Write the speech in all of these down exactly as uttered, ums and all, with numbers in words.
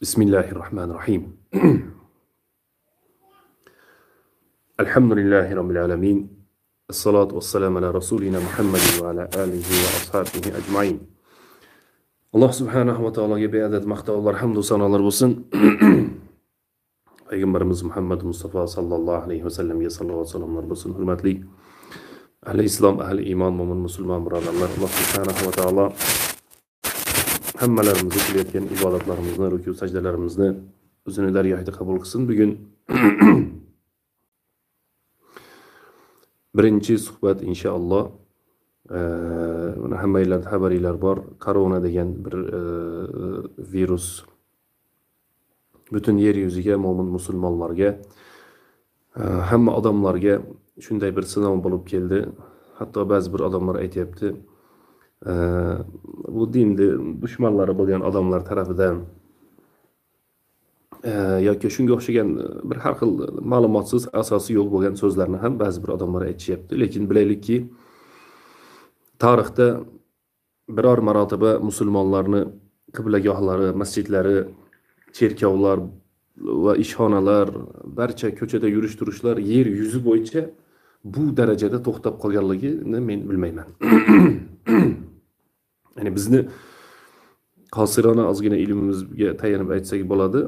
Bismillahirrahmanirrahim. Elhamdülillahi Rabbil alemin. Esselatu vesselamu ala Resulina Muhammedin ve ala alihi ve ashabihi ecmain. Allah subhanahu ve teala'ya beyadet maktavlar, hamdü sanalar olsun. Peygamberimiz Muhammed Mustafa sallallahu aleyhi ve sellem'ye sallallahu aleyhi ve sellem'ler olsun. Hürmetli ahli İslam, ahli iman, mumin, musulman buralarlar. Allah subhanahu ve teala hemmelerimizi, kılıyetken ibadetlerimizni, rükû secdelerimizni özünü dergâhida kabul kılsın. Bugün birinci suhbet inşallah. Buna hammalarda haberler var. Korona degan bir e, virus bütün yer yuziga, mo'min musulmonlarga, e, hamma odamlarga shunday bir sinov bo'lib keldi. Hatto ba'zi bir odamlar aytayapti, e, bu dinni dushmanlari bo'lgan odamlar tarafidan e, yoki shunga o'xshagan bir har xil ma'lumotsiz, asosi yo'q bo'lgan so'zlarni ham ba'zi bir odamlar aytishyapti. Lekin bilaylikki, tarixda biror marotaba musulmonlarni qiblagohlari, masjidlari, cherkovlar va ishxonalar, barcha ko'chada yurish turishlar yer yuzi bo'yicha bu darajada to'xtab qolganligini men bilmayman. Ya'ni bizni qosirona ozgina ilmimizga tayanib aytsak bo'ladi.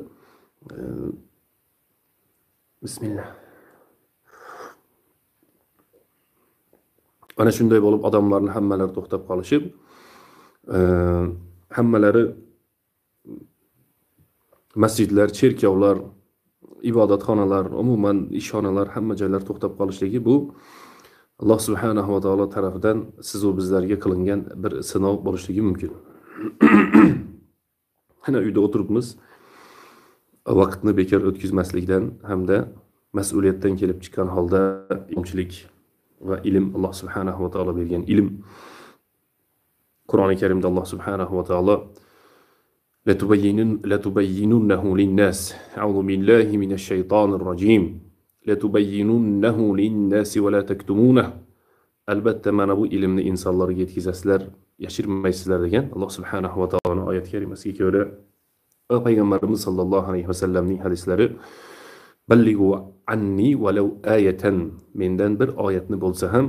Bismillah. Ana shunday bo'lib odamlarning hammalari to'xtab qolishib, hammalari masjidlar, cherkovlar, ibodatxonalar, umuman ishxonalar, hamma joylar to'xtab qolishligi bu Alloh subhanahu va taolo tarafidan siz va bizlarga qilingan bir sinov bo'lishligi mumkin. Ana uyda o'tiribmiz, vaqtni bekor o'tkazmaslikdan hamda mas'uliyatdan kelib chiqqan holda imchilik ve ilim, Allah subhanahu ve taala bergan ilim. Kur'on-i Kerim'de Allah subhanahu ve taala "Letubayyinunnehu linnâs" A'udhu billahi mineşşeytanirracim. "Letubayyinunnehu linnâsi ve la tektumûneh." Elbette mana bu ilimni insanlara yetkizasizlar, yashirmaysizlar degan Allah subhanahu ve taala'nın ayet-i kerimesiga göre ve Peygamberimiz sallallahu aleyhi ve sellem'nin hadisleri "Ballighu anni velev ayeten" menden bir ayetni bo'lsa ham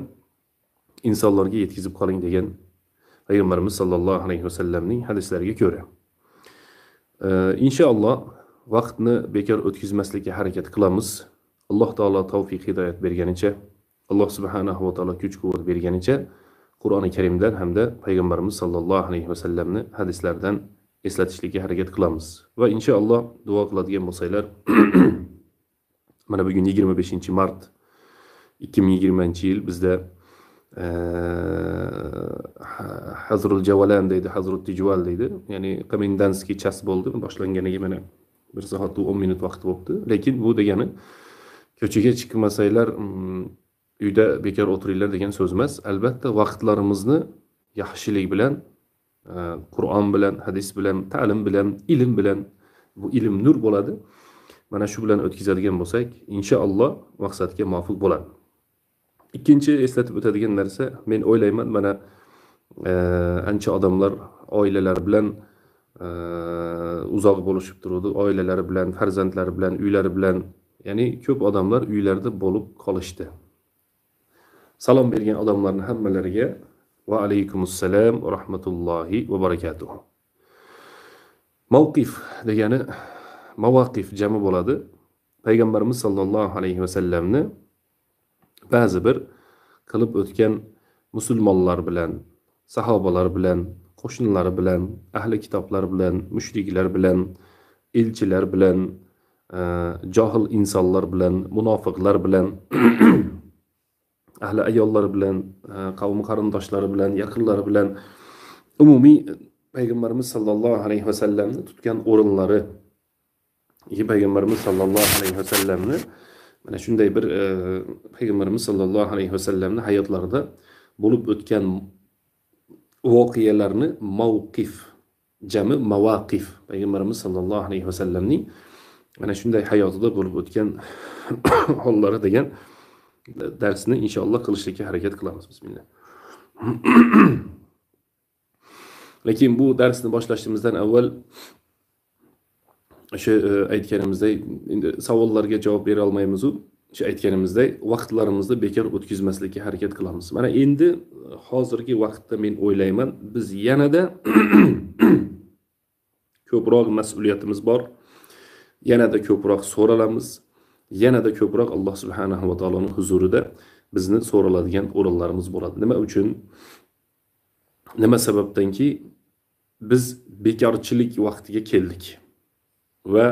insonlarga yetkazib qoling degan Peygamberimiz sallallahu aleyhi ve sellem'ning hadislariga ko'ra. Ee, inshaalloh vaqtni bekor o'tkazmaslikka harakat qilamiz. Alloh taolo tavfiq hidoyat berganicha, Alloh subhanahu va taolo kuch quvvat berganicha Qur'oni Karimdan hamda Peygamberimiz sallallahu aleyhi ve sellem'ni hadislardan eslatishlikka harakat qilamiz. Va inshaalloh duo qiladigan bo'lsanglar mana bugün yigirma beshinchi mart ikki ming yigirmanchi yil bizde e, Hazrul Javalan deydi, Hazrul Tijval deydi. Yani komendanski chas bo'ldi. Boshlanganiga mana bir soat o'n minut vaqt bo'libdi. Lekin bu degani ko'chaga chiqmasanglar, uyda bekor o'tiringlar degan so'z emas. Albatta vaqtlarimizni yaxshilik bilan, e, Qur'on bilan, hadis bilan, ta'lim bilan, ilm bilan, bu ilm nur bo'ladi. Mana shu bilan o'tkazadigan bo'lsak, inshaalloh maqsadga muvofiq bo'ladi. Ikkinchi eslatib o'tadigan narsa, men o'ylayman, mana e, ancha odamlar oilalar bilan e, uzoq bo'lishib turadi, oilalari bilan, farzandlari bilan, uylari bilan, ya'ni ko'p odamlar uylarda bo'lib qolishdi. Salom bergan odamlarning hammalariga va alaykumussalam va rahmatullohi va barakatuh. Mavqif degani Mavaqif jami bo'ladi. Peygamberimiz sallallahu aleyhi ve sellem'ni ba'zi bir qilib o'tgan musulmonlar bilan, sahobalar bilan, qo'shnilari bilan, ahli kitoblar bilan, mushriklar bilan, elchilar bilan, e, johil insonlar bilan, munofiqlar bilan, ahli ayollar bilan, e, qavmi qarindoshlari bilan, yaqinlari bilan umumiy Peygamberimiz sallallahu aleyhi ve sellem'ni tutgan o'rinlari, Peygamberimiz sallallahu aleyhi ve sellem'ni mana shunday bir e, Peygamberimiz sallallahu aleyhi ve sellem'ni hayotlarida bo'lib o'tgan voqealarni mavqif, jami mavaqif. Peygamberimiz sallallahu aleyhi ve sellem'ning mana shunday hayotida bo'lib o'tgan hollari degan darsni inshaalloh qilishga harakat qilamiz. Bismillah. Lekin bu darsni boshlashimizdan avval o'sha aytganimizdek, endi savollarga javob bera olmaymiz u. O'sha aytganimizdek, vaqtlarimizni bekor o'tkazmaslikka harakat qilamiz. Mana endi hozirgi vaqtda men o'ylayman, biz yanada ko'proq mas'uliyatimiz bor. Yanada ko'proq so'ralamiz. Yanada ko'proq Alloh subhanahu va taoloning huzurida bizni so'raladigan o'rinlarimiz bo'ladi. Nima uchun? Nima sababdanki biz bekorchilik vaqtiga keldik va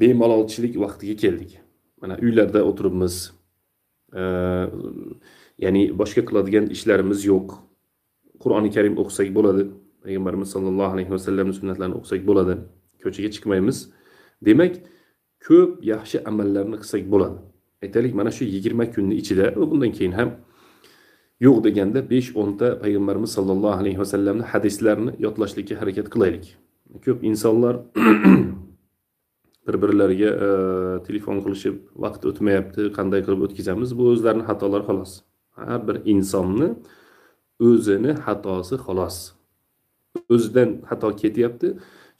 bemalolchilik vaqtiga keldik. Mana uylarda o'tiribmiz. E, ya'ni boshqa qiladigan ishlarimiz yo'q. Qur'oni Karim o'qisak bo'ladi. Payg'ambarimiz sallallohu alayhi vasallamning sunnatlarini o'qisak bo'ladi. Ko'chaga chiqmaymiz. Demek ko'p yaxshi amallarni qilsak bo'ladi. Aytaylik mana shu yigirma kunni ichida va bundan keyin ham yo'q deganda besh o'n ta payg'ambarimiz sallallohu alayhi vasallamning hadislarini yodlashlikka harakat qilaylik. Ko'p insonlar bir-birlariga e, telefon qilishib vaqt o'tmayapti, qanday qilib o'tkazamiz? Bu o'zlarining xatolari xolos. Har bir insonni o'zini xatosi xolos. O'zidan xato ketyapti.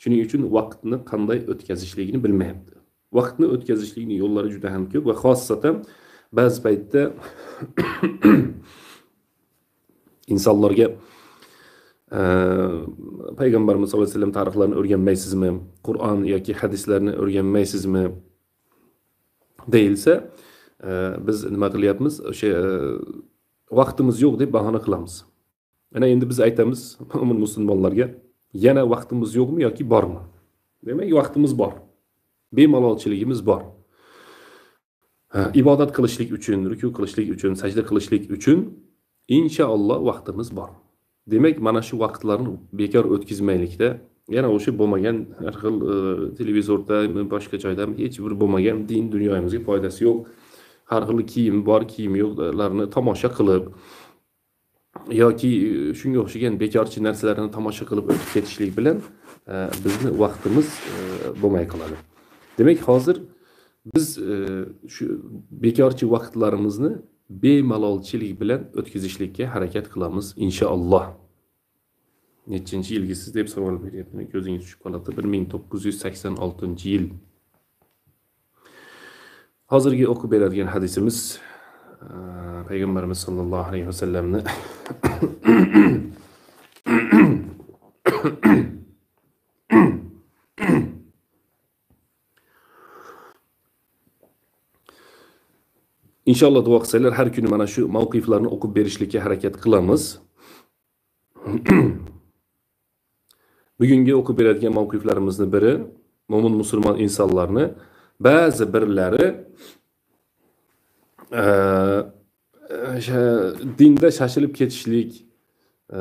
Shuning uchun vaqtni qanday o'tkazishligini bilmayapti. Vaqtni o'tkazishlikning yo'llari juda ham ko'p va xosatan ba'zi paytda insonlarga payg'ambarimiz sollallohu alayhi vasallam tarixlarini o'rganmaysizmi, Qur'on yoki hadislarni o'rganmaysizmi deyilsa, biz nima qilyapmiz? O'sha vaqtimiz yo'q deb bahona qilamiz. Mana endi biz aytamiz mo'min musulmonlarga yana vaqtimiz yo'qmi yoki bormi? Demak, vaqtimiz bor. Bemalolchiligimiz bor. Ibodat qilishlik uchun, ruku qilishlik uchun, sajda qilishlik uchun inshaalloh vaqtimiz bor. Demak, mana shu vaqtlarni bekor o'tkazmaylikda, yana o'sha bo'lmagan har xil televizorda, boshqa joyda hech bir bo'lmagan din dunyoyimizga foydasi yo'q, har xil kiyim bor, kiyim yo'qlarni tomosha qilib yoki shunga o'xshagan bekorchi narsalarni tomosha qilib o'tib ketishlik bilan bizni vaqtimiz bo'lmay qoladi. Demak, hozir biz shu bekorchi vaqtlarimizni bemalolchilik bilan o'tkazishlikka harakat qilamiz inshaalloh. Nechinchi yilgisiz deb savol beryapti, ko'zingiz tushib qoladi. bir ming to'qqiz yuz sakson oltinchi yil. Hozirgi o'qib beradigan hadisimiz Peygamberimiz sallallahu aleyhi ve sellem'ni İnşallah dua qilsanglar her gün mana şu mavqiflarni o'qib berishlikka harakat qilamiz. Bugungi o'qib beradigan mavqiflarimizni biri mo'min musulmon insonlarni ba'zi birlari Ee, dinde şaşilib ketişlik, e,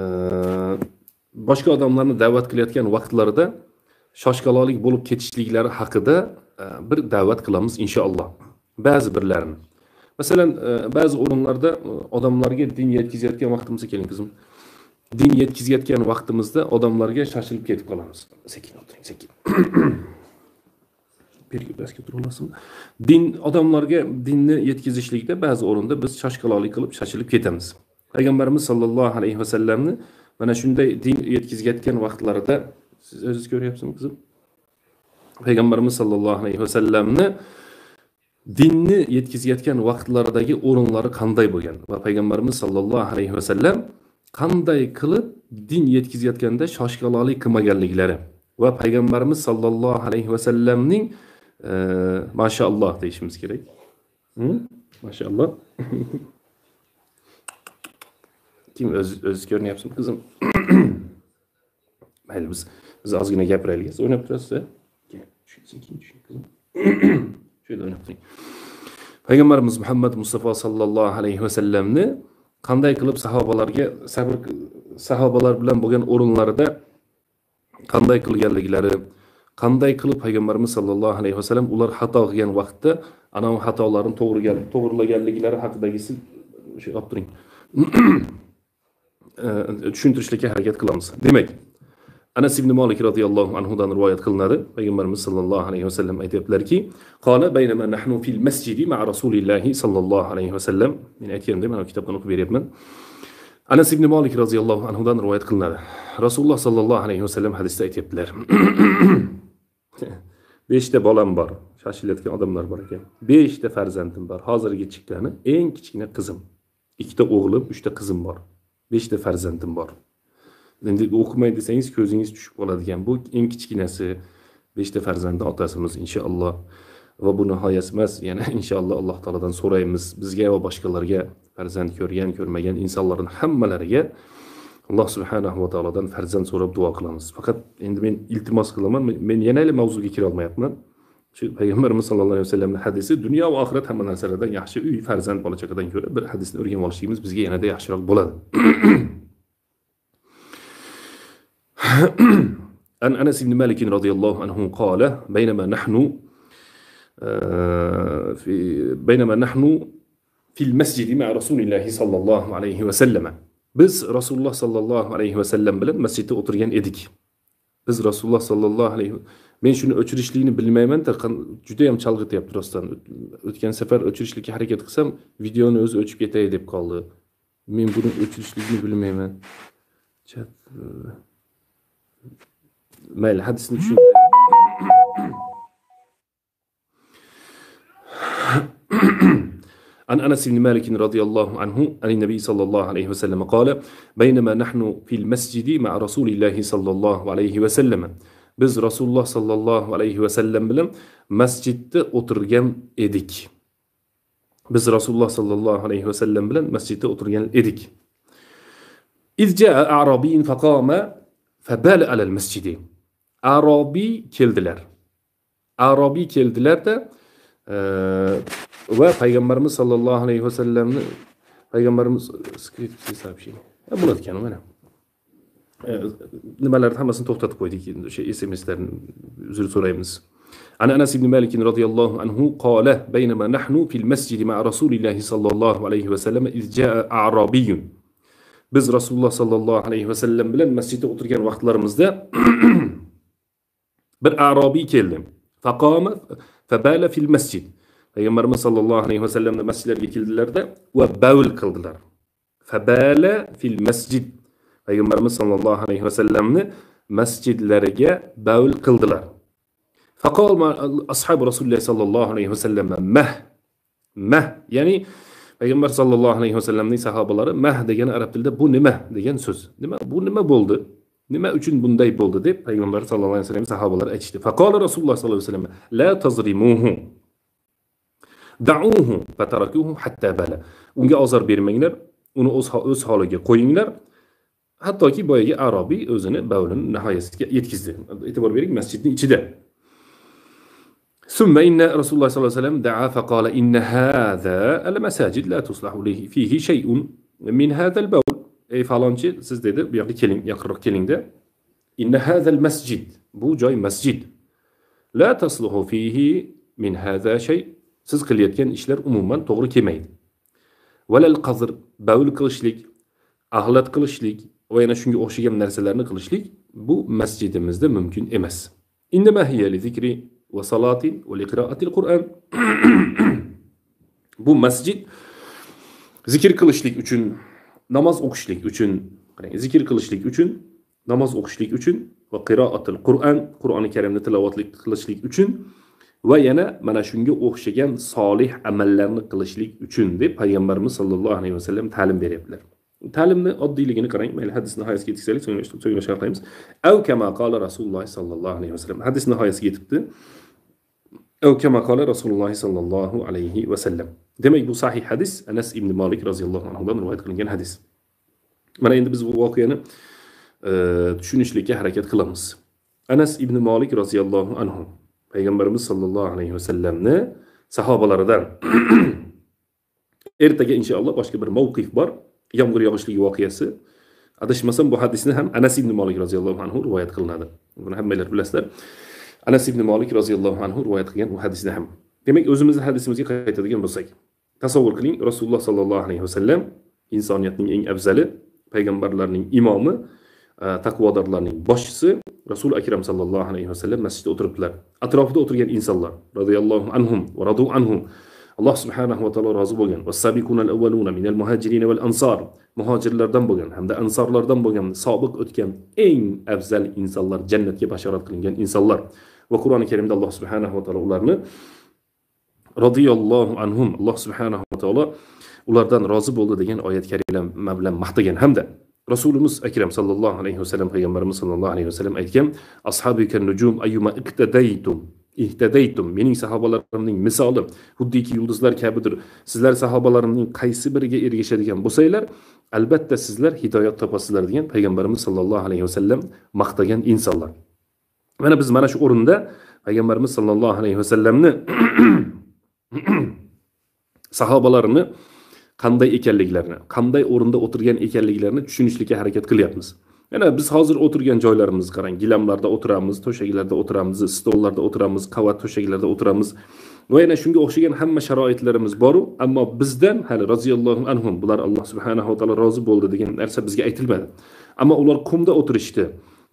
başka adamlarını davet kılayotgan vaqtlarida shoshqalolik bo'lib ketishliklari haqida e, bir davet qilamiz inşallah. Ba'zi birlarini. Mesela e, ba'zi o'rinlarda odamlarga din yetkazayotgan vaqtimizda keling kızım. Din yetkazayotgan vaqtimizda odamlarga şaşilib ketib qolamiz. Sekin o'tiring, sekin. Din odamlarga dinni yetkazishlikda ba'zi o'rinda biz shoshqalolik qilib shoshilib ketamiz. Payg'ambarimiz sallallohu alayhi vasallamni mana shunday din yetkazayotgan vaqtlarida siz o'zingiz ko'ryapsizmi qizim? Payg'ambarimiz sallallohu alayhi vasallamni dinni yetkazayotgan vaqtlaridagi o'rinlari qanday bo'lgan va payg'ambarimiz sallallohu alayhi vasallam qanday qilib din yetkazayotganda shoshqalolik qilmaganliklari va payg'ambarimiz sallallohu alayhi vasallamning Ee, maşallah deyişimiz gerek. Hı? Maşallah. Kim öz özgörünü yapsın kızım? Haydi biz, biz az güne gepreliyiz. Oynayıp durasız ya. Gel. Şöyle oynayıp durayım. Peygamberimiz Muhammed Mustafa sallallahu aleyhi ve sellem'ni kanday kılıp sahabalarga sabır, sahabalar bilen bugün orunlarda kanday kıl geldikileri qanday qilib payg'ambarimiz sallallohu alayhi vasallam ular xato qilgan vaqtda ana bu xatolarni to'g'rigan to'g'rilaganliklari haqidagisi o'sha olib turing. Tushuntirishlikka harakat qilamiz. Demak, Anas ibn Malik radıyallahu anhudan rivayet kılınadı. Peygamberimiz sallallahu aleyhi ve sellem ayetler ki: "Qala beynema nahnu fil mescidi ma'a Rasulillahi sallallahu aleyhi ve sellem." Men aytgandim, ana kitobdan o'qib beryapman. Anas ibn Malik radıyallahu anhudan rivayet kılınadı. Rasulullah sallallahu aleyhi ve sellem hadisda aytibdilar. beshta bolam bor, shashilayotgan odamlar bor ekan. beshta farzandim bor. Hozirgi chiqqani eng kichkina qizim. ikkita o'g'lim, uchta qizim bor. beshta farzandim bor. Endi o'qimay desangiz ko'zingiz tushib qoladigan bu eng kichkinasi, beshta farzandi otasimiz inshaalloh va bu nihoyasi emas. Yana inshaalloh Alloh taoladan so'raymiz bizga va boshqalarga, farzand ko'rgan, ko'rmagan insonlarning hammalariga Alloh subhanahu va taoladan farzand so'rab duo qilamiz. Faqat endi men iltimos qilaman, men yana ham mavzuga kira olmayapman. Shu Payg'ambarimiz sallallohu alayhi vasallamning hadisi dunyo va oxirat hamma narsalardan yaxshi uy, farzand, bola chaqadan ko'ra bir hadisni o'rganib olishimiz bizga yanada yaxshiroq bo'ladi. An Anas ibn Malik radıyallahu anhu qala beynema nahnu beynema nahnu fil mescidi ma'a Rasulillahi sallallahu aleyhi ve sellem. Biz Rasulullah sallallahu aleyhi ve sellem bilen mescidde oturgan edik. Biz Rasulullah sallallahu aleyhi ve sellem, men shuni o'chirishlikni bilmayman, juda ham chalg'it yaptı rostdan. O'tgan safar o'chirishlikka harakat qilsam videoni o'zi o'chib ketay deb qoldi. Men buni o'chirishlikni bilmayman. Chat Mayli, hadisini tushun. An Anas ibn Malik radıyallahu anhu an Nebi sallallahu aleyhi ve sellem qala: "Beynema nahnu fil mescidi ma'a Rasulillahi sallallahu aleyhi ve sellem." Biz Rasulullah sallallahu aleyhi ve sellem bilan masjidda o'tirgan edik. Biz Rasulullah sallallahu aleyhi ve sellem bilan masjidda o'tirgan edik. İzca'a Arabiyin faqama fabal alal masjidi. Arabi keldilar. Arabi keldilar da e, ve Peygamberimiz sallallahu aleyhi ve sellem'ni Peygamberimiz bulatganman ham. Nimalarni hammasini to'xtatib qo'ydik endi o'sha S M S'larni uzr so'raymiz. Ana Anas ibn Malik radhiyallahu anhu qala beynema nahnu fil masjidi ma'a Rasulillahi sallallahu aleyhi ve sellem izca'a Arabiyyun. Biz Rasulullah sallallahu aleyhi ve sellem bilen mescidde oturgan vaqtlarimizda bir arabiy keldi. Faqama fabala fil masjid. Peygamberimiz sallallahu aleyhi ve sellem'de mescidlerga keldilar da ve bavl qildilar. Fabala fil masjid. Peygamberimiz sallallahu aleyhi ve sellem'ni mescidlerga bavl qildilar. Faqala ashabu Rasulullah sallallahu aleyhi ve sellem'e mah mah yani Peygamber sallallahu aleyhi ve sellem'nin sahabaları meh degen Arap dilde bu nime degen söz. Nime, bu nime buldu. Nime üçün bunday buldu de Peygamber sallallahu aleyhi ve sellem'nin sahabaları açtı. Fakala Resulullah sallallahu aleyhi ve sellem la tazrimuhu da'uhu fetarakuhu hatta bala. Unga azar bermengler, onu öz, öz haliga koyingler. Hatta ki boyagi Arabi özünü bavlun nihayesiga yetkizdi. E'tibor bering masjidning ichida. ثم إن رسول الله صلى الله عليه وسلم دعا فقال إن هذا المساجد لا تصلح فيه شيء من هذا البول. أي فالانشي سيز ديدي بيقلي كلم يقرر كلم ده إن هذا المسجد بو جاي مسجد لا تصلح فيه من هذا شيء. سيز قليتكن إشلر عموما doğru kemaydi. ولا القذر بول قلشليك أهلت قلشليك وينا شنجي o'xshagan narsalarni qilishlik bu masjidimizda mümkün emas. إنما هي لذكري ve salatin ve liqiraatil Kur'an. Bu masjid zikir kılışlik üçün, namaz okuşlik üçün, zikir kılışlik üçün, namaz okuşlik üçün ve qiraatil Kur'an, Kur'an-ı Kerim'de tilavatlik kılışlik üçün ve yana mana shunga o'xshagan solih amallarni qilishlik üçün deb Peygamberimiz sallallahu aleyhi ve sellem ta'lim beryaptilar. Ta'limni oddiyligini qarang, mayli hadis nihoyasiga yetkazaylik, so'ngra sharh qilamiz. Aw kama qala Rasululloh sallallahu aleyhi ve sellem. Hadis nihoyasiga yetibdi. Ev kema kale Rasulullah sallallahu aleyhi ve sellem. Demek bu sahih hadis Anas ibn Malik raziyallahu anhudan rivayet kılıngan hadis. Mana endi biz bu voqeani tushunishlikka harakat qilamiz. Anas ibn Malik raziyallahu anhu Peygamberimiz sallallahu aleyhi ve sellemni sahobalaridan. Ertaga inshaalloh boshqa bir mavqif bor, yomg'ir yog'ishligi voqeasi. Adashmasam bu hadisni ham Anas ibn Malik raziyallahu anhu rivayet qilinadi. Buni hammalar bilasizlar. Anas ibn Malik radıyallahu anhu rivayet qilgan bu hadisni ham. Demek o'zimizni hadisimizga qaytadigan bo'lsak, tasavvur qiling, Rasulullah sallallahu aleyhi ve sellem insoniyatning eng afzali, peygamberlerinin imamı, e, takvadarlarının başçısı Resul-i Ekrem sallallahu aleyhi ve sellem mescide oturuplar. Atrafında oturgen insanlar radıyallahu anhum ve radu anhum, Allah subhanahu ve teala razı bo'lgan. Vas-sabiqunal avvaluna minel muhacirin vel ansar. Muhacirlerden bo'lgan hem de ensarlardan bo'lgan sabiq o'tgan en afzal insanlar, cennetga bashorat qilingan insanlar. Ve Kur'an-ı Kerim'de Allah subhanahu ve teala ularni radiyallahu anhum, Allah subhanahu ve teala ulardan razı bo'ldi degan oyat karim bilan maqtagan. Hem de Resulümüz Ekrem sallallahu aleyhi ve sellem, Peygamberimiz sallallahu aleyhi ve sellem aytgan: "Ashabikan nucum ayyuma iqtadaytum." İhtedeytum, mening sahabalarımning misali huddiki yulduzlar kabidir. Sizler sahabalarımning qaysi biriga ergashadigan bo'lsanglar, albatta sizler hidoyat topasizlar degan Peygamberimiz sallallahu aleyhi ve sellem maqtagan insanlar. Mana biz mana shu o'rinda Peygamberimiz sallallahu aleyhi ve sellemni sahabalarini qanday ekanliklarini, qanday o'rinda o'tirgan ekanliklarini tushunishlikka harakat qilyapmiz. Yani biz hazır oturgan joylarimiz qarang, gilamlarda oturamiz, to'shaklarda oturamiz, stollarda oturamiz, qavat to'shaklarda oturamiz. Va yana shunga o'xshagan hamma sharoitlarimiz bor, ammo bizdan hali roziyallohu anhum, bular Alloh subhanahu va taolo rozi bo'ldi degan narsa bizga aytilmadi. Ammo ular qumda o'tirishdi,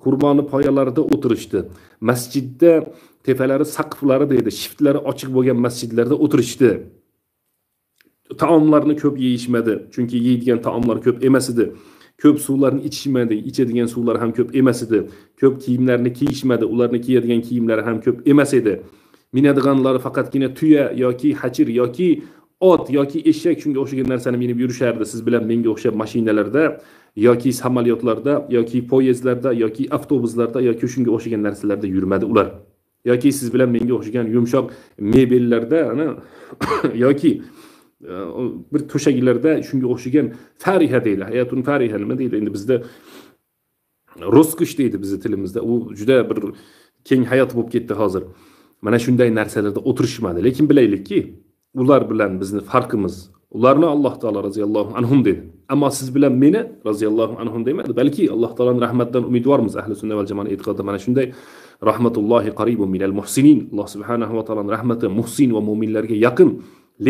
qurboni poyalarida o'tirishdi, masjidda tepalari saqflari deydi, shiftlari ochiq bo'lgan masjidlarda o'tirishdi. Taomlarni ko'p yeyishmadi, chunki yeydigan taomlar ko'p emas edi. Köp sularını içmedi, içedigen sular hem köp emesidi. Köp kiyimlerini kiyişmedi, ularını kiyadigen kiyimleri hem köp emesidi. Minadiganları fakat yine tüye, yoki hachir, yoki ot, yoki eşek. Çünkü o'sha narsani minib yurishadi, siz bilan menga o'xshab mashinalarda, yoki samolyotlarda, yoki poyezdlarda, yoki avtobuslarda, yoki shunga o'xshagan narsalarda yurmadi ular. Yoki siz bilan menga o'xshagan yumshoq mebellarda, ana yoki bir to'shaklarda shunga o'xshagan fariha deydi, hayatun fariha nima deydi endi bizda, rozkush deydi bizni tilimizda, u juda bir keng hayot bo'lib ketdi hozir. Mana shunday narsalarda o'tirishmadi, lekin bilaylikki ular bilan bizni farqimiz, ularni Alloh taolo roziyallohu anhum dedi, ammo siz bilan meni roziyallohu anhum demadi. Balki Alloh taolaning rahmatidan umidvormiz. Ahli sunna val jamoa e'tiqodida mana shunday rahmatullohi qaribun minal muhsinin, Alloh subhanahu va taolaning rahmati muhsin va mu'minlarga yaqin.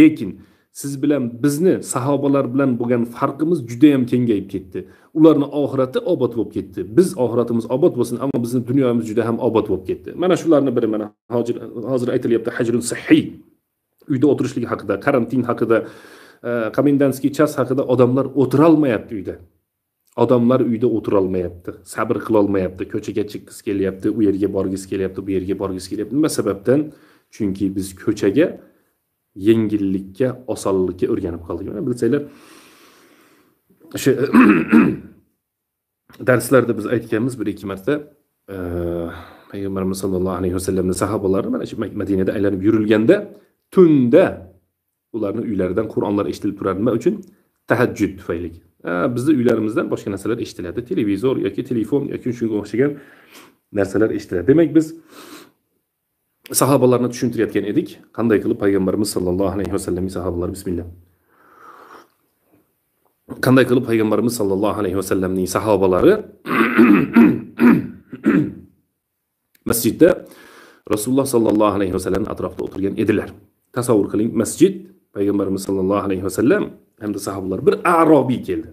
Lekin siz bilan bizni sahobalar bilan bo'lgan farqimiz juda ham kengayib ketdi. Ularning oxirati obod bo'lib ketdi. Biz oxiratimiz obod bo'lsin, ammo bizning dunyomiz juda ham obod bo'lib ketdi. Mana shularning biri mana hozir hozir aytilyapti hajrun sihhiy. Uyda o'tirishlik haqida, karantin haqida, komendantskiy chas haqida odamlar o'tira olmayapti uyda. Odamlar uyda o'tira olmayapti, sabr qila olmayapti, ko'chaga chiqqis kelyapti, u yerga borgis kelyapti, bu yerga borgis kelyapti. Nima sababdan? Chunki biz ko'chaga yengillikka, osonlikka o'rganib qoldik. Mana bilsanglar o'sha darslarda biz aytganmiz bir iki marta e, Peygamberimiz sallallohu alayhi vasallamning sahobalari mana shu Madinada aylanib yurilganda tunda ularning uylaridan Qur'onlar eshitilib turar. Nima uchun? Tahajjud tufayli. Bizning uylarimizdan boshqa narsalar eshitiladi, televizor yoki telefon yoki shunga o'xshagan narsalar eshitiladi. Demak, biz sahabalarni tushuntirayotgan edik. Qanday qilib Peygamberimiz sallallohu alayhi vasallamning sahobalari, bismillah, qanday qilib Peygamberimiz sallallohu alayhi vasallamning sahobalari masjidda Rasululloh sallallohu alayhi vasallam atrofida o'tirgan edilar. Tasavvur qiling, masjid, Peygamberimiz sallallohu alayhi vasallam hamda sahobalar. Bir Arabiy keldi.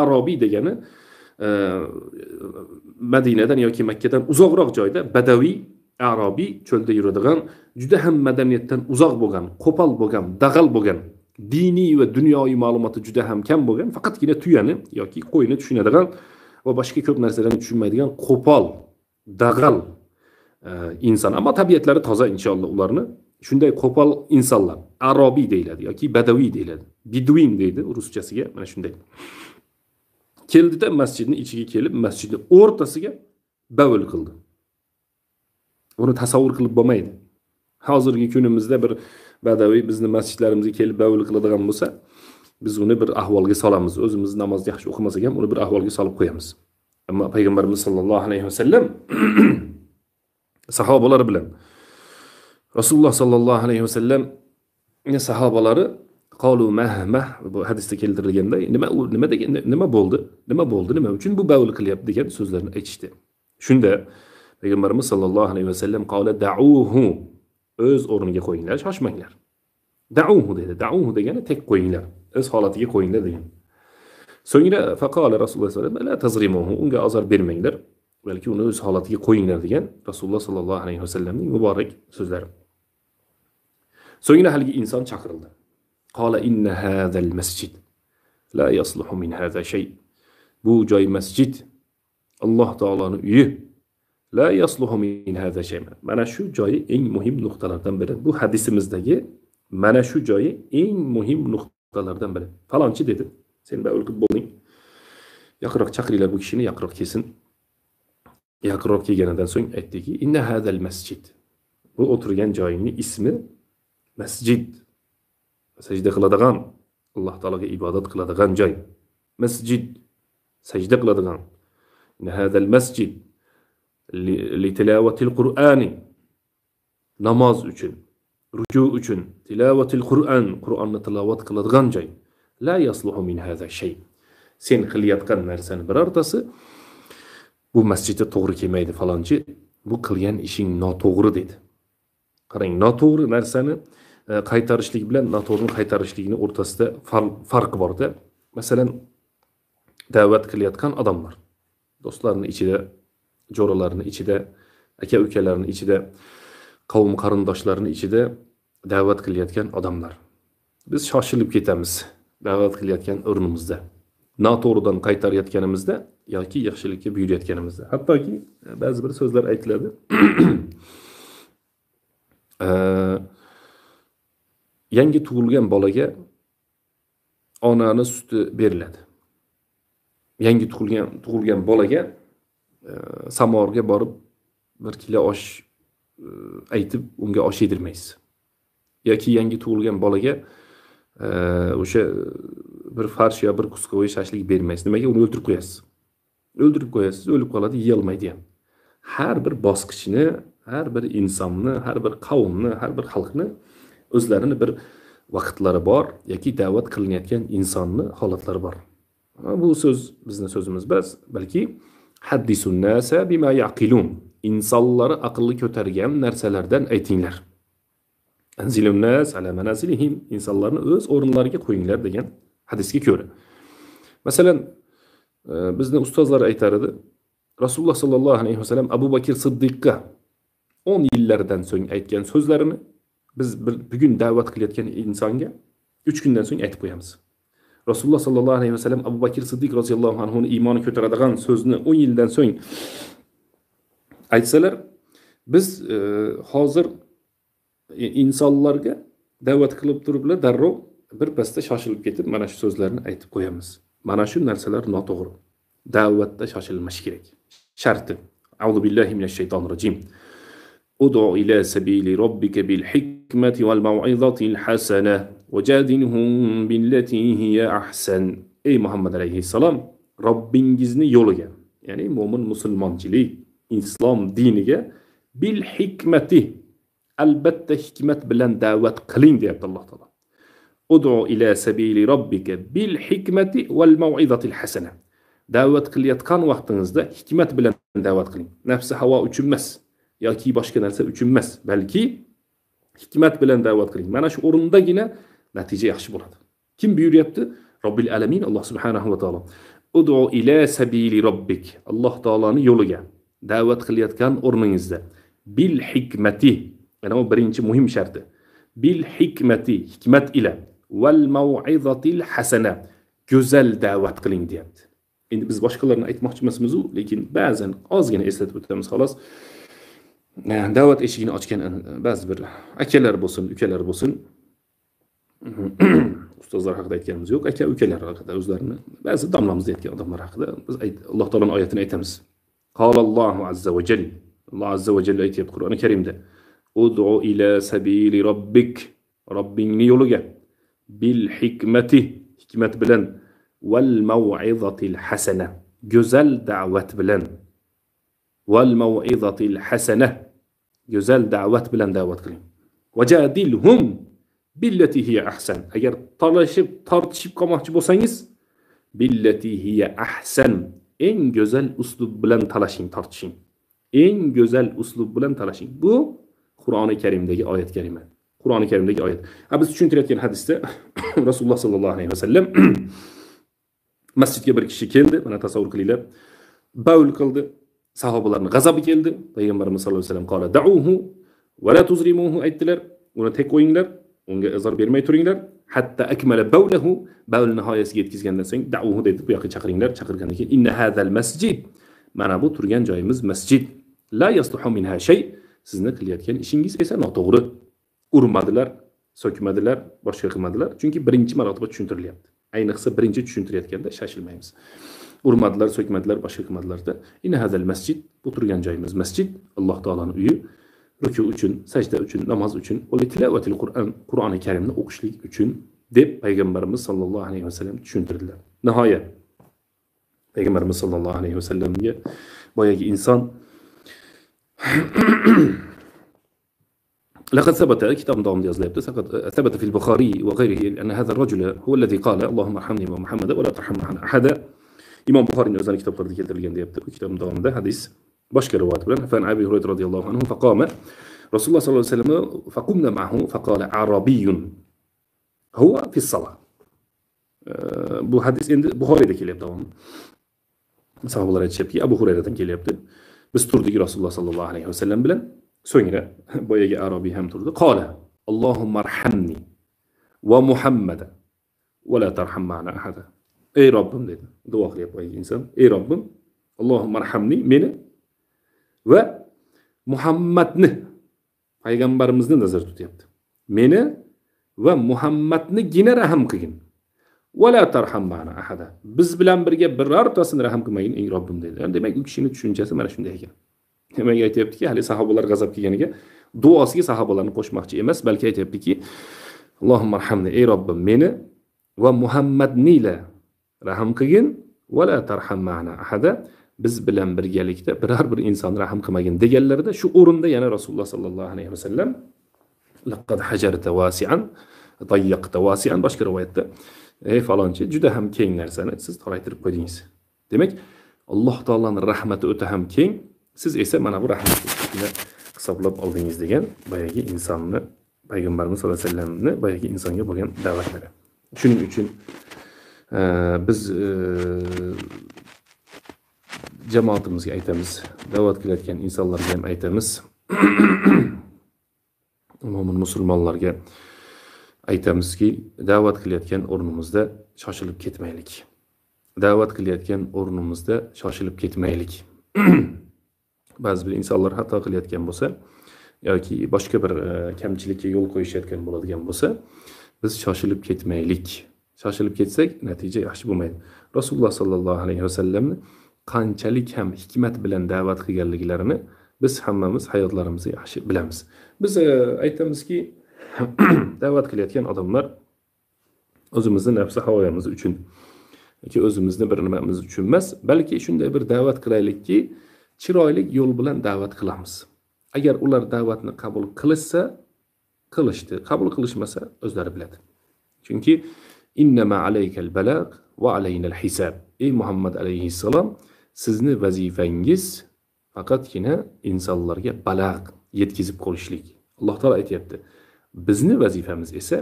Arabiy degani e, Madinadan yoki Makkadan uzoqroq joyda badaviy Arabi, çölde yuradigan, juda ham madaniyatdan uzoq bo'lgan, qo'pol bo'lgan, dag'al bo'lgan, diniy va dunyoviy ma'lumoti juda ham kam bo'lgan, faqatgina tuyani yoki qo'yni tushunadigan va boshqa ko'p narsalarni tushunmaydigan qo'pol, dag'al e, inson. Ammo tabiatlari toza inshaalloh ularni. Shunday qo'pol insonlar Arabi deyiladi yoki badaviy deyiladi. Biduin deydi ruschasiga, mana shunday. Keldida masjidning ichiga kelib, masjidning o'rtasiga bavul qildi. Buni tasavvur qilib bo'lmaydi. Hozirgi kunimizda bir badaviy bizni masjidlarimizga kelib bavul qiladigan bo'lsa, biz uni bir ahvolga solamiz. O'zimiz namozni yaxshi o'qimasak ham uni bir ahvolga solib qo'yamiz. Ammo Peygamberimiz sallallohu alayhi vasallam sahobalari bilan Rasululloh sallallohu alayhi vasallam ne sahobalari qalu mahmah, bu hadisda keltirilganda nima u nima degan, nima bo'ldi, nima bo'ldi, nima uchun bu bavul qilyapti degan so'zlarni aytishdi. Shunda Peygamberimiz sallallahu aleyhi ve sellem qavle da'uhu, öz o'rniga qo'yinglar, shoshmanglar. Da'uhu dedi. Da'uhu degani tek qo'yinglar, öz holatiga qo'yinglar degan. So'ngra faqala Rasululloh sallallohu alayhi vasallam la tazrimuhu, unga azor bermanglar, balki uni o'z holatiga qo'yinglar degan Rasululloh sallallohu alayhi vasallamning muborak so'zlari. So'ngra haligi inson chaqirildi. Qala inna hadal masjid la yasluhu min hada shay. Bu joy masjid, Alloh taoloning uyi. La yasluhu min hada shay. Mana shu joyi eng muhim nuqtalardan biri. Bu hadisimizdagi mana shu joyi eng muhim nuqtalardan biri. Falonchi dedi. Sen ben ölküp boldun. Yakırak çakırıyla bu kişini yakırak kesin. Yakırak kegeneden sonra etti ki inne hadel mescid. Bu oturgen cahinin ismi mescid. Secde kıladığan. Allah Teala'ya ibadet kıladığan cah. Mescid. Secde kıladığan. İnne hadel mescid. Li, li tilavetil Kur'ani. Namaz üçün. Rücu üçün. Tilavetil Kur'an. Kur'an'la tilavet kıladığan cah. La yasluhu min hada shay. Sen qilayotgan narsani birortasi bu masjidga to'g'ri kelmaydi falonchi. Bu qilgan ishing noto'g'ri dedi. Qarang, noto'g'ri narsani qaytarishlik bilan noto'g'rini qaytarishlikning o'rtasida farq bor-da. Masalan, da'vat qilayotgan odamlar do'stlarini ichida, jo'ralarini ichida, aka-ukalarini ichida, qavm qarindoshlarini ichida da'vat qilayotgan odamlar. Biz shoshilib ketamiz. Davet qilayotgan o'rnimizda, noto'g'ridan qaytarayotganimizda yoki yaxshilikka buyurayotganimizda. Hattoki ba'zi bir so'zlar aytiladi. Yangi tug'ilgan bolaga onani suti beriladi. Yangi tug'ilgan tug'ilgan bolaga Samorga borib bir kilo osh aytib unga osh yedirmaysiz. Yoki yangi tug'ilgan bolaga o'sha bir farsh yo bir qusqovoy shashlik bermaysiz. Nimaga? Uni o'ldirib qo'yasiz. O'ldirib qo'yasiz, o'lib qoladi, yeyolmaydi ham. Har bir bosqichni, har bir insonni, har bir qavmni, har bir xalqni o'zlarini bir vaqtlari bor yoki da'vat qilinayotgan insonni holatlari bor. Bu so'z bizning so'zimiz emas, balki haddisun nasa bima yaqilun. Insonlarni aqlli ko'targan narsalardan aytinglar. Anzilunnas ala manazilihim, insonlarni o'z o'rinlariga qo'yinglar degan hadisga ko'ra. Masalan, bizni ustozlar aytar edi. Rasululloh sallallohu alayhi vasallam Abu Bakr Siddiqqa o'n yillardan so'ng aytgan so'zlarini biz bugun da'vat qilayotgan insonga uch kundan so'ng aytib qo'yamiz. Rasululloh sallallohu alayhi vasallam Abu Bakr Siddiq roziyallohu anhu ning iymoni ko'taradigan so'zni o'n yildan so'ng aytsalar, biz e, hozir insonlarga da'vat qilib turiblar, darrov bir pasda shoshilib ketib mana shu so'zlarni aytib qo'yamiz. Mana shu narsalar noto'g'ri. Da'vatda shoshilmash kerak. Sharti. A'udhu billahi minash shaytonir rojim. Ud'u ila sabili robbika bil hikmati wal maw'izatil hasana wajadinhum billati hiya ahsan. Ey Muhammad alayhissalom, Robbingizni yo'liga, ya'ni mo'min musulmonchilik, islom diniga bil hikmati, albatta hikmat bilan da'vat qiling deyapti Alloh taolo. Ud'u ila sabili robbika bil hikmati wal maw'izatil hasana. Da'vat qilayotgan vaqtingizda hikmat bilan da'vat qiling. Nafsi havo uchun emas yoki boshqa narsa uchun emas, balki hikmat bilan da'vat qiling. Mana shu o'rindagina natija yaxshi bo'ladi. Kim buyuryapti? Robbil alamin Alloh subhanahu va taolo. Ud'u ila sabili robbik. Alloh taoloning yo'liga da'vat qilayotgan o'rningizda bil hikmati, yani o birinci muhim şartı. Bil hikmeti, hikmet ile. Vel mev'izatil hasene. Güzel davet kılın diyemdi. Şimdi biz başkalarına aytmoqchi emasmiz, lekin bazen ozgina eslatib o'tamiz xolos. Davet eshigini ochgan ba'zi bir akalar bo'lsin, ukalar bo'lsin. Ustozlar haqida aytganimiz yo'q, aka ukalar haqida o'zlarini ba'zi domlamizda aytgan odamlar haqida biz Alloh taolaning oyatini aytamiz. Qalallohu azza va jalla. Alloh azza va jalla aytib Qur'oni Karimda. Ud'u ila sabili robbik, Robbingni yo'liga, bil hikmati, hikmat bilan, val maw'izatil hasana, go'zal da'vat bilan, val maw'izatil hasana, go'zal da'vat bilan da'vat qiling. Wajadilhum billati hiya ahsan. Agar talashib tortishib qolmoqchi bo'lsangiz, billati hiya ahsan, eng go'zal uslub bilan talashing, tortishing. Eng go'zal uslub bilan talashing. Bu Qur'oni Karimdagi oyat karima. Qur'oni Karimdagi oyat. Ha, biz tushuntirayotgan hadisda Rasululloh sallallohu alayhi vasallam masjidga bir kishi keldi, mana tasavvur qilinglar, baul qildi, sahobalarning g'azabi keldi. Payg'ambarimiz sollallohu alayhi vasallam qola da'uhu va la tuzrimuhu aytdilar, uni tek qo'yinglar, unga azor bermay turinglar, hatta akmala bawlahu, baul nihoyasiga yetkazgandan so'ng da'uhu deb bu yoqqa chaqiringlar, chaqirgandan keyin inna hadal masjid, mana bu turgan joyimiz masjid, la yasluhu minha shay, sizni qilayotgan ishingiz esa noto'g'ri. Urmadilar, so'kmadilar, boshqa qilmadilar, chunki birinchi marotaba tushuntiryapti. Ayniqsa birinchi tushuntirayotganda shoshilmaymiz. Urmadilar, so'kmadilar, boshqa qilmadilar-da. Inna hazal masjid, bu turgan joyimiz masjid, Alloh taolaning uyi, ruku uchun, sajda uchun, namoz uchun, va tilovatil Qur'on, Qur'oni Karimni o'qishlik uchun deb payg'ambarimiz sollallohu alayhi vasallam tushuntirdilar. Nihoyat payg'ambarimiz sollallohu alayhi vasallamga boyagi inson لقد ثبت كتاب داوم ديازليبت ثبت في البخاري وغيره أن هذا الرجل هو الذي قال اللهم ارحمني ومحمد ولا ترحم أحدا. إمام بخاري أزان كتاب قرد كتاب ديابت كتاب داوم ده حديث بشكل روات بلن فعن أبي هريرة رضي الله عنه فقام رسول الله صلى الله عليه وسلم فقمنا معه فقال عربي هو في الصلاة. بو حديث بخاري ده كليب داوم صحاب الله رجبكي أبو هريرة كليب ده بستردك رسول الله صلى الله عليه وسلم بلن. So'ngra boyagi arabiy ham turdi. Qola Allohumma arhamni va Muhammada va la tarham ma'na ahada. Ey Robbim dedi. Duo qilyapti boyagi inson. Ey Robbim, Allohumma arhamni, meni va Muhammadni, payg'ambarimizni nazarda tutyapti. Meni va Muhammadnigina rahm qilgin. Va la tarham ma'na ahada. Biz bilan birga birortasini rahm qilmagin ey Robbim dedi. Demak, u kishining tushunchasi mana shunday ekan. Demak aytayaptiki, hali sahobalar g'azab kelganiga duosiga sahobalarni qo'shmoqchi emas, balki aytayaptiki Allohumma arhamni, ey Robbim, meni va Muhammadni la rahm qilgin va la tarham ma'na ahada, biz bilan birgalikda biror bir inson rahm qilmagin deganlarida shu o'rinda yana Rasululloh sallallohu alayhi vasallam laqad hajarta wasi'an tayyaqta wasi'an, boshqa rivoyatda ey falonchi, juda ham keng narsani siz toraytirib qo'ydingiz. Demak, Alloh taolaning rahmati o'ta ham keng, siz esa mana bu rahmatni hisoblab oldingiz degan boyagi insonni, payg'ambarimiz sollallohu alayhi vasallamni boyagi insonga bo'lgan da'vatlari. Shuning uchun biz jamoatimizga aytamiz, da'vat qilayotgan insonlarga ham aytamiz, umuman musulmonlarga aytamizki, da'vat qilayotgan o'rnimizda shoshilib ketmaylik. Da'vat qilayotgan o'rnimizda shoshilib ketmaylik. Ba'zi bir insonlar xato qilayotgan bo'lsa yoki boshqa bir kamchilikka yo'l qo'yishayotgan bo'ladigan bo'lsa, biz shoshilib ketmaylik. Shoshilib ketsak, natija yaxshi bo'lmaydi. Rasululloh sallallohu alayhi vasallamni qanchalik ham hikmat bilan da'vat qilganliklarini biz hammamiz hayotlarimizda yaxshi bilamiz. Biz aytamizki, da'vat qilayotgan odamlar o'zimizni nafs havoyimiz uchun yoki o'zimizni bir nimamiz uchun emas, balki shunday bir da'vat qilaylikki, chiroyli yo'l bilan da'vat qilamiz. Agar ular da'vatni qabul qilsa, qilishdi, qabul qilishmasa o'zlari biladi. Chunki innama alaykal balagh va alaynal hisab. Ey Muhammad alayhissalom, sizni vazifangiz faqatgina insonlarga balagh yetkazib qo'yishlik. Alloh taolo aytayapti. Bizni vazifamiz esa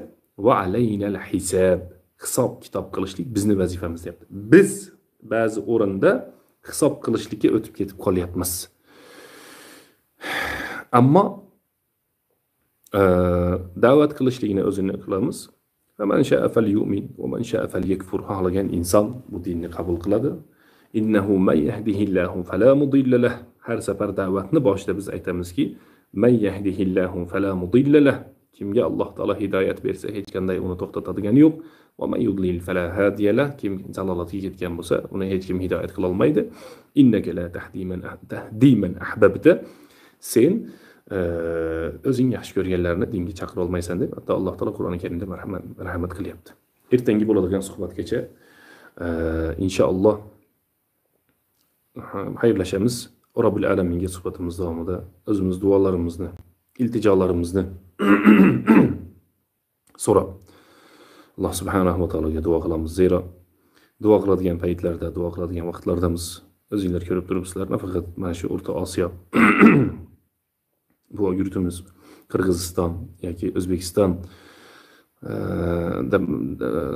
va alaynal hisab, hisob kitob qilishlik bizni vazifamiz deyapti. Biz ba'zi o'rinda hisob qilishlikka o'tib ketib qolyapmiz. Ammo da'vat qilishligini o'zini qilamiz. Va man sha'a falyu'min va man sha'a falyakfur. Xohlagan inson bu dinni qabul qiladi. Innahu may yahdihillahu fala mudilla lah. Har safar da'vatni boshida biz aytamizki, may yahdihillahu fala mudilla lah. Kimga Alloh taolo hidoyat bersa, hech qanday uni to'xtatadigan yo'q. Va man yudlil fala hadiya lah. Kim zalolatga ketgan bo'lsa, uni hech kim hidoyat qila olmaydi. Innaka la tahdi man tahdi man ahbabta. Sen o'zing yaxshi ko'rganlarni dinga chaqira olmaysan deb hatto Alloh taolo Qur'oni Karimda marhamat rahmat qilyapti. Ertangi bo'ladigan suhbatgacha inshaalloh xayrlashamiz. Robbil alaminga suhbatimiz davomida o'zimiz duolarimizni, iltijolarimizni so'rab Alloh subhanahu va taologa duo qilamiz. Zira duo qiladigan paytlarda, duo qiladigan vaqtlardamiz. O'zingizlar ko'rib turibsizlar, nafaqat mana shu O'rta Osiyo, bu yurtimiz Qirg'iziston yoki O'zbekiston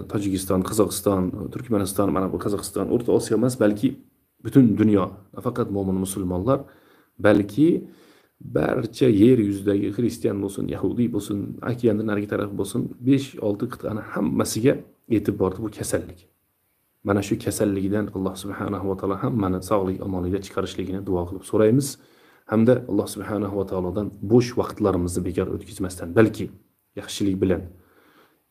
Tacikistan, Kazakistan, Türkmenistan, Kazakistan, Orta Asya emas, belki bütün dünya, fakat mo'min musulmonlar, belki barcha yer yuzidagi xristian bo'lsin, yahudiy bo'lsin, okeandan narigi taraf bo'lsin, besh olti qit'ani hammasiga yetib bordi bu kasallik. Mana shu kasalligidan Alloh subhanahu va taolo hammani sog'lik omonlikda chiqarishligini duo qilib so'raymiz hamda Alloh subhanahu va taolodan bo'sh vaqtlarimizni bekor o'tkazmasdan, balki yaxshilik bilan,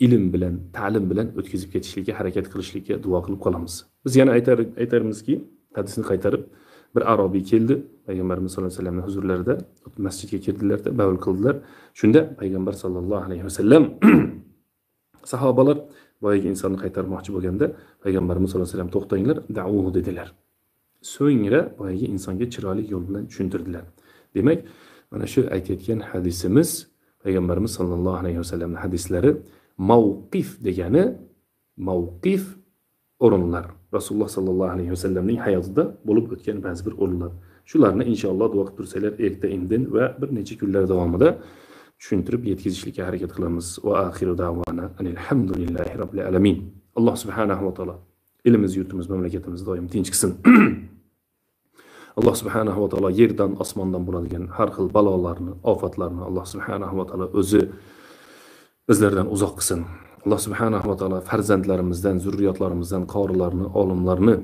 ilm bilan, ta'lim bilan o'tkazib ketishlikka harakat qilishlikka duo qilib qolamiz. Biz yana aytar aytarimizki, hadisni qaytarib, bir Arabi keldi. Peygamberimiz sallallahu aleyhi ve sellem'in huzurlarida masjidga kirdilar da bavul qildilar. Shunda Peygamber sallallahu aleyhi ve sellem sahobalar boyagi insonni qaytarmoqchi bo'lganda Peygamberimiz sallallahu aleyhi ve sellem to'xtanglar, da'uhu dedilar. So'ngra boyagi insonga chiroyli yo'l bilan tushuntirdilar. Demak, mana shu aytayotgan hadisimiz, Peygamberimiz sallallahu aleyhi ve sellem'in hadislari mavqif degani mavqif o'rinlar. Rasulullah sallallahu aleyhi ve sellem'nin hayatında bulup ötken bazı bir olanlar. Şularını inşallah dua kıtırseler erkte indin ve bir nece günler devamında düşündürüp yetkizişlikle hareket kılamız. Ve ahiru davana enilhamdülillahi rabbil alamin. Allah subhanahu wa ta'ala elimiz, yurtumuz, memleketimiz daim tinç kısın. Allah subhanahu wa ta'ala yerden, asmandan buladigen her hıl balalarını, afatlarını Allah subhanahu wa ta'ala özü bizlerden uzak kısın. Allah subhanahu wa ta'ala farzandlarimizdan, zurriyatlarimizdan, qorilarni, olimlarni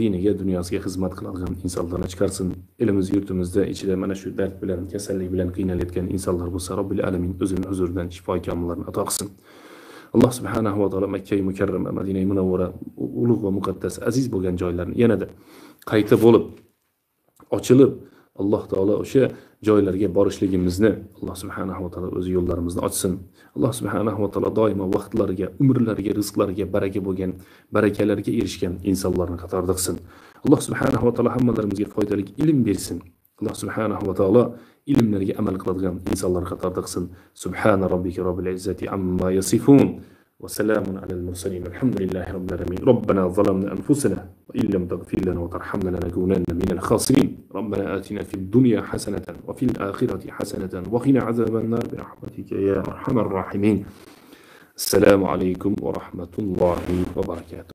diniga, dunyosiga xizmat qiladigan insonlarni chiqarsin. Elimiz, yurtimizda ichida mana shu dard bilan, kasallik bilan qiynalayotgan insonlar bo'lsa, Robbil alamin o'zining huzuridan shifo kamollarni ato qilsin. Allah subhanahu wa ta'ala Makka mukarrama, Madina munawvara, ulug' va muqaddas aziz bo'lgan joylarni yanada qayta bo'lib, ochilib, Allah Teala o şey joylarga borishligimizni, Allah subhanahu va taolo o'z yo'llarimizni ochsin. Allah subhanahu va taolo doimo vaqtlarga, umrlarga, rizqlarga baraka bo'lgan, barakalarga erishgan insonlarni qatorda qilsin. Allah subhanahu va taolo hammalarimizga foydali ilm bersin. Allah subhanahu va taolo ilmlarga amal qiladigan insonlar qatorda qilsin. Subhana robbika robbil izzati amma yasifun va salamun alal mursalin. Alhamdulillahi robbil alamin. Robbana zalamna anfusana va illam taghfir lana va tarhamna lanakunanna minal khosirin. ربنا آتنا في الدنيا حسنة وفي الآخرة حسنة وقنا عذاب النار برحمتك يا أرحم الراحمين. السلام عليكم ورحمة الله وبركاته.